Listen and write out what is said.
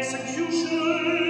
execution.